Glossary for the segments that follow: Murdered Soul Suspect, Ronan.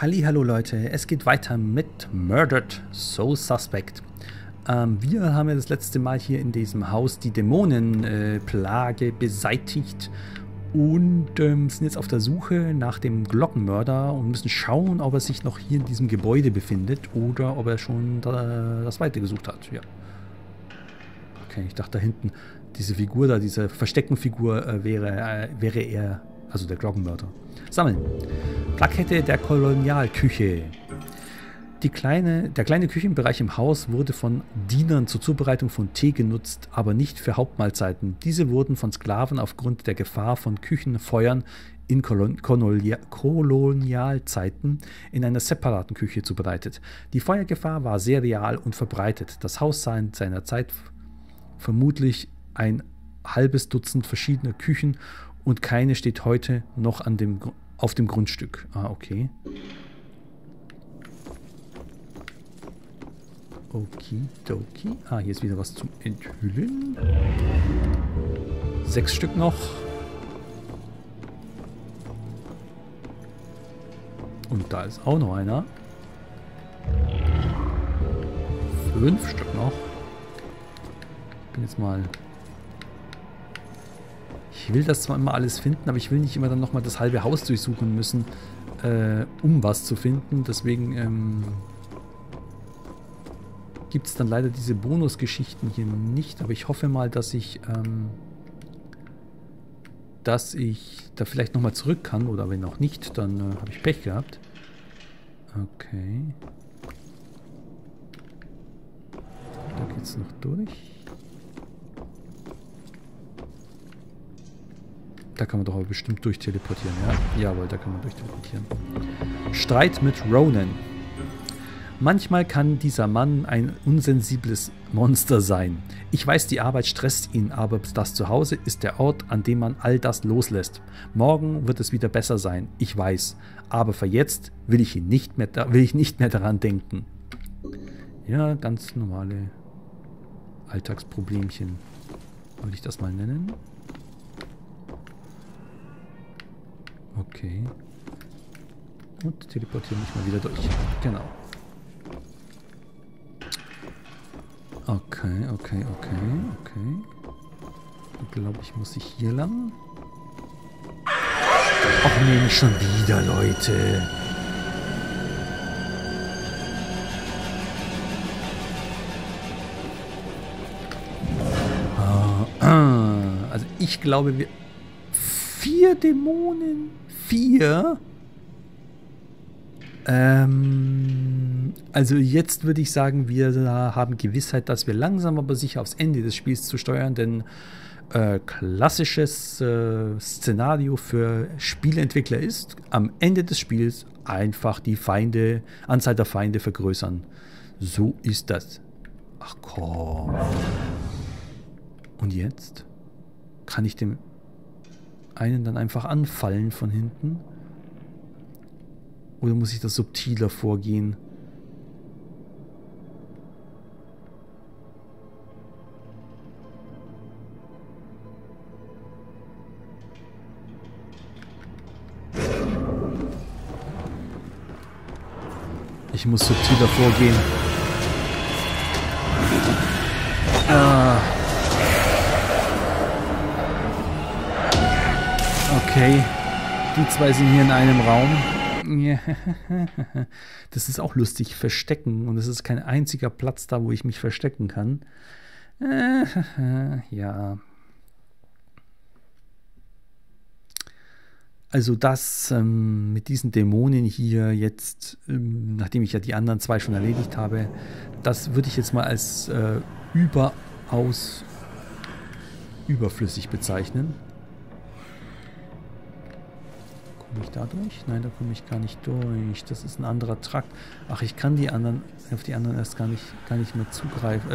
Hallihallo Leute, es geht weiter mit Murdered Soul Suspect. Wir haben ja das letzte Mal hier in diesem Haus die Dämonenplage beseitigt und sind jetzt auf der Suche nach dem Glockenmörder und müssen schauen, ob er sich noch hier in diesem Gebäude befindet oder ob er schon das Weite gesucht hat. Ja. Okay, ich dachte da hinten, diese Figur da, diese Versteckenfigur wäre er... Also der Glockenmörder. Sammeln. Plakette der Kolonialküche. Der kleine Küchenbereich im Haus wurde von Dienern zur Zubereitung von Tee genutzt, aber nicht für Hauptmahlzeiten. Diese wurden von Sklaven aufgrund der Gefahr von Küchenfeuern in Kolonialzeiten in einer separaten Küche zubereitet. Die Feuergefahr war sehr real und verbreitet. Das Haus sah in seiner Zeit vermutlich ein halbes Dutzend verschiedener Küchen und keine steht heute noch an dem, auf dem Grundstück. Ah, okay. Okidoki. Ah, hier ist wieder was zum Enthüllen. 6 Stück noch. Und da ist auch noch einer. 5 Stück noch. Ich bin jetzt mal... Ich will das zwar immer alles finden, aber ich will nicht immer dann nochmal das halbe Haus durchsuchen müssen, um was zu finden. Deswegen gibt es dann leider diese Bonusgeschichten hier nicht. Aber ich hoffe mal, dass ich da vielleicht nochmal zurück kann. Oder wenn auch nicht, dann habe ich Pech gehabt. Okay. Da geht es noch durch. Da kann man doch aber bestimmt durchteleportieren, ja? Jawohl, da kann man durchteleportieren. Streit mit Ronan. Manchmal kann dieser Mann ein unsensibles Monster sein. Ich weiß, die Arbeit stresst ihn, aber das Zuhause ist der Ort, an dem man all das loslässt. Morgen wird es wieder besser sein, ich weiß. Aber für jetzt will ich nicht mehr daran denken. Ja, ganz normale Alltagsproblemchen. Wollte ich das mal nennen? Okay. Und teleportieren mich mal wieder durch. Genau. Okay. Glaube ich, muss ich hier lang. Ach nee, schon wieder, Leute. Also ich glaube, wir... 4 Dämonen. 4? Also jetzt würde ich sagen, wir haben Gewissheit, dass wir langsam aber sicher aufs Ende des Spiels zu steuern, denn klassisches Szenario für Spieleentwickler ist, am Ende des Spiels einfach die Anzahl der Feinde vergrößern. So ist das. Ach komm. Und jetzt kann ich dem einen dann einfach anfallen von hinten? Oder muss ich das subtiler vorgehen? Ich muss subtiler vorgehen. Okay, die zwei sind hier in einem Raum. Das ist auch lustig, verstecken. Und es ist kein einziger Platz da, wo ich mich verstecken kann. Ja. Also das mit diesen Dämonen hier jetzt, nachdem ich ja die anderen 2 schon erledigt habe, das würde ich jetzt mal als überaus überflüssig bezeichnen. Komme ich da durch? Nein, da komme ich gar nicht durch. Das ist ein anderer Trakt. Ach, ich kann die anderen, auf die anderen erst gar nicht mehr zugreifen,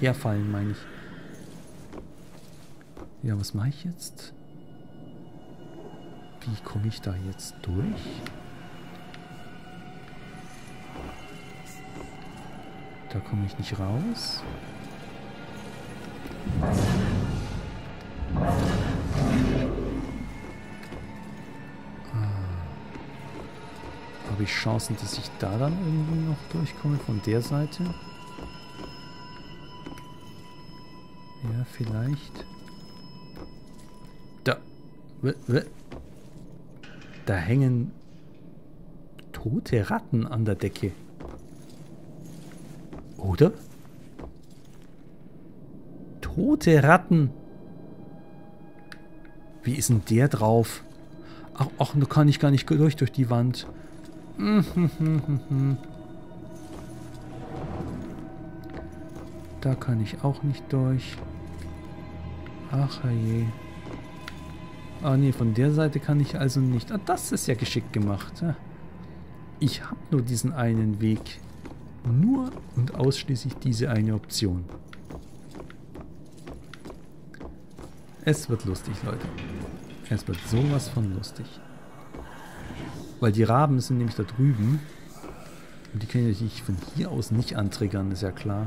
herfallen, meine ich. Ja, was mache ich jetzt? Wie komme ich da jetzt durch? Da komme ich nicht raus. Habe ich Chancen, dass ich da dann irgendwie noch durchkomme von der Seite? Ja, vielleicht. Da. Da hängen tote Ratten an der Decke. Oder? Tote Ratten. Wie ist denn der drauf? Ach, da kann ich gar nicht durch die Wand. Da kann ich auch nicht durch. Ach je. Ah ne, von der Seite kann ich also nicht. Ah, das ist ja geschickt gemacht. Ich habe nur diesen einen Weg. Nur und ausschließlich diese eine Option. Es wird lustig, Leute. Es wird sowas von lustig. Weil die Raben sind nämlich da drüben. Und die können ich von hier aus nicht antriggern, ist ja klar.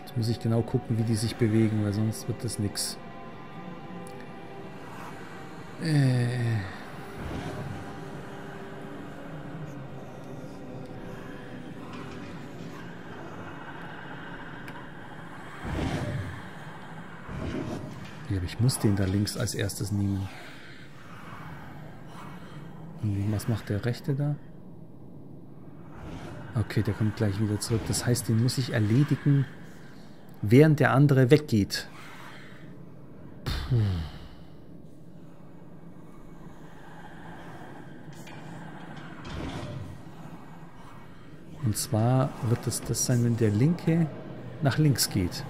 Jetzt muss ich genau gucken, wie die sich bewegen, weil sonst wird das nix. Ja, aber ich muss den da links als erstes nehmen. Und was macht der rechte da? Okay, der kommt gleich wieder zurück. Das heißt, den muss ich erledigen, während der andere weggeht. Puh. Und zwar wird es das sein, wenn der linke nach links geht.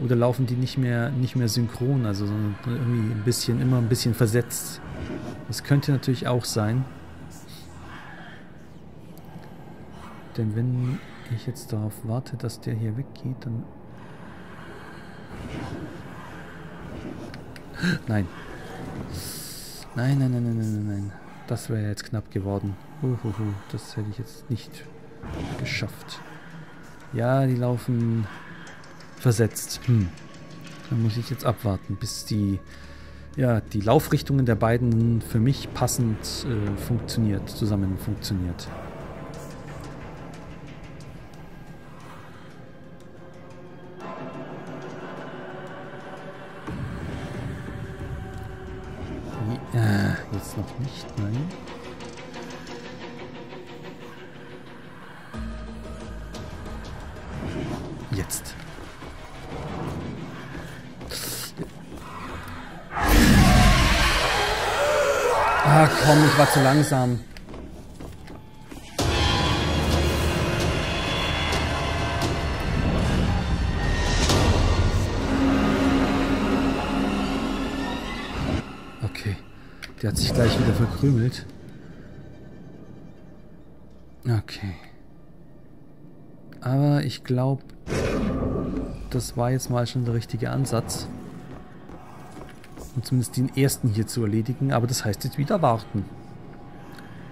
Oder laufen die nicht mehr synchron, also irgendwie immer ein bisschen versetzt. Das könnte natürlich auch sein. Denn wenn ich jetzt darauf warte, dass der hier weggeht, dann... Nein. Nein, nein, nein, nein, nein, nein. Das wäre jetzt knapp geworden. Uhuhu, das hätte ich jetzt nicht geschafft. Ja, die laufen versetzt. Dann muss ich jetzt abwarten, bis die Laufrichtungen der beiden für mich passend zusammen funktioniert. Jetzt noch nicht, nein. Jetzt. Ah, komm, ich war zu langsam. Okay, der hat sich gleich wieder verkrümelt. Okay. Aber ich glaube, das war jetzt mal schon der richtige Ansatz. Um zumindest den ersten hier zu erledigen. Aber das heißt jetzt wieder warten.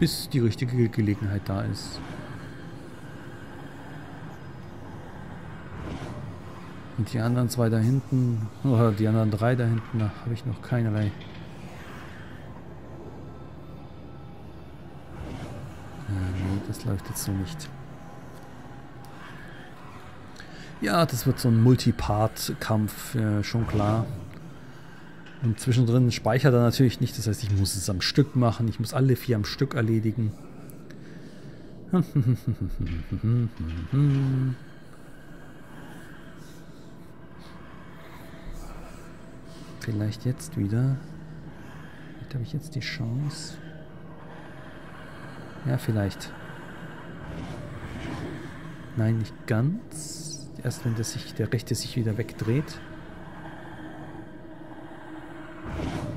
Bis die richtige Gelegenheit da ist. Und die anderen zwei da hinten, oder die anderen drei da hinten, da habe ich noch keinerlei. Nee, das läuft jetzt so nicht. Ja, das wird so ein Multipart-Kampf, schon klar. Und zwischendrin speichert er natürlich nicht, das heißt, ich muss es am Stück machen, ich muss alle vier am Stück erledigen. Vielleicht jetzt wieder. Vielleicht habe ich jetzt die Chance. Ja, vielleicht. Nein, nicht ganz. Erst wenn der rechte sich wieder wegdreht.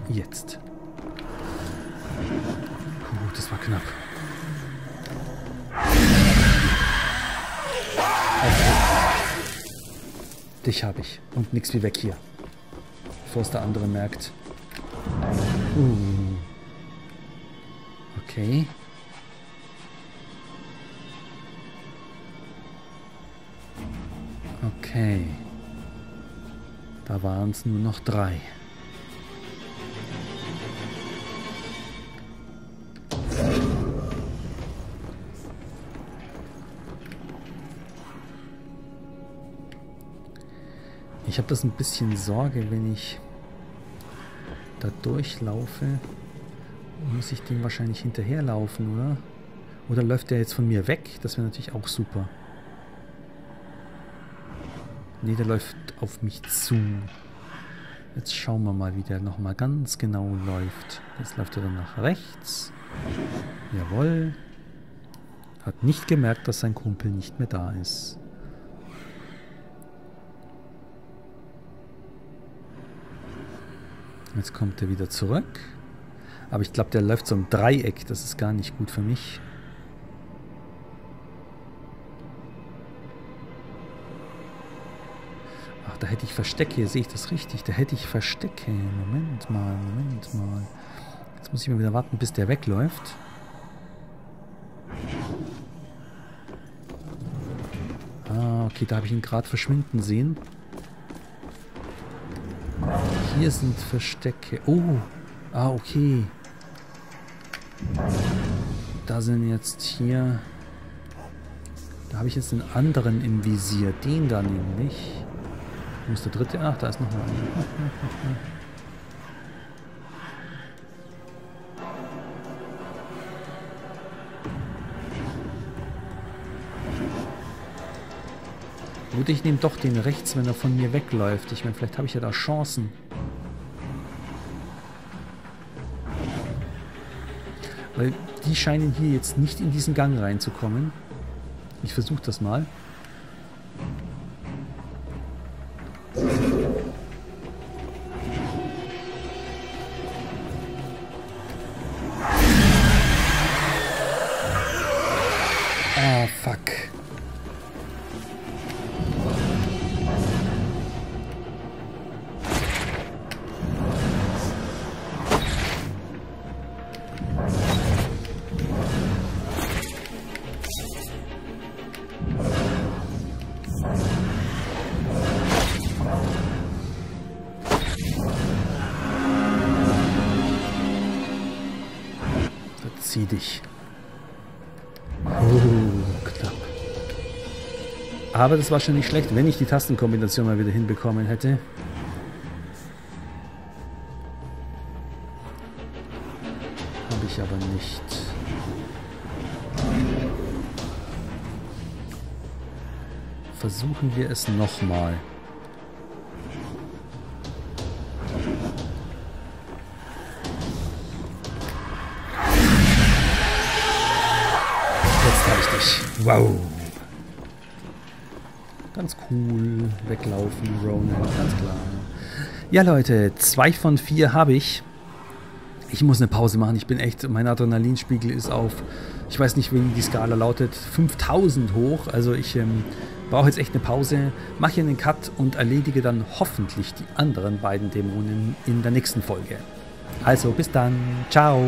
Jetzt. Puh, das war knapp. Okay. Dich habe ich. Und nix wie weg hier. Bevor es der andere merkt. Okay. Okay. Da waren es nur noch 3. Ich habe das ein bisschen Sorge, wenn ich da durchlaufe, muss ich dem wahrscheinlich hinterherlaufen, oder? Oder läuft der jetzt von mir weg? Das wäre natürlich auch super. Ne, der läuft auf mich zu. Jetzt schauen wir mal, wie der nochmal ganz genau läuft. Jetzt läuft er dann nach rechts. Jawohl. Hat nicht gemerkt, dass sein Kumpel nicht mehr da ist. Jetzt kommt er wieder zurück. Aber ich glaube, der läuft so im Dreieck. Das ist gar nicht gut für mich. Ach, da hätte ich Verstecke. Sehe ich das richtig? Da hätte ich Verstecke. Moment mal, Moment mal. Jetzt muss ich mal wieder warten, bis der wegläuft. Ah, okay, da habe ich ihn gerade verschwinden sehen. Hier sind Verstecke. Oh, ah, okay. Da sind jetzt hier... Da habe ich jetzt den anderen im Visier. Den da nämlich. Wo ist der dritte? Ach, da ist noch mal einer. Gut, ich nehme doch den rechts, wenn er von mir wegläuft. Ich meine, vielleicht habe ich ja da Chancen. Weil die scheinen hier jetzt nicht in diesen Gang reinzukommen. Ich versuche das mal. Ah, fuck. Zieh dich. Oh, knapp. Aber das war schon nicht schlecht, wenn ich die Tastenkombination mal wieder hinbekommen hätte. Habe ich aber nicht. Versuchen wir es nochmal. Wow. Ganz cool. Weglaufen, Ronan, ganz klar. Ja, Leute, 2 von 4 habe ich. Ich muss eine Pause machen. Ich bin echt, mein Adrenalinspiegel ist auf, ich weiß nicht, wie die Skala lautet, 5000 hoch. Also ich brauche jetzt echt eine Pause. Mache hier einen Cut und erledige dann hoffentlich die anderen beiden Dämonen in der nächsten Folge. Also bis dann. Ciao.